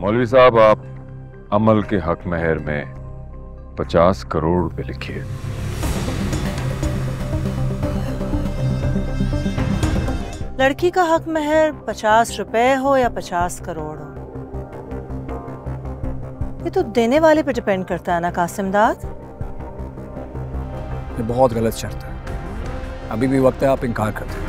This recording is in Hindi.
मौलवी साहब, आप अमल के हक महर में 50 करोड़ रुपए लिखिए। लड़की का हक महर 50 रुपए हो या 50 करोड़ हो, ये तो देने वाले पे डिपेंड करता है ना कासिम दाद। ये बहुत गलत शर्त है, अभी भी वक्त है आप इनकार करते हैं।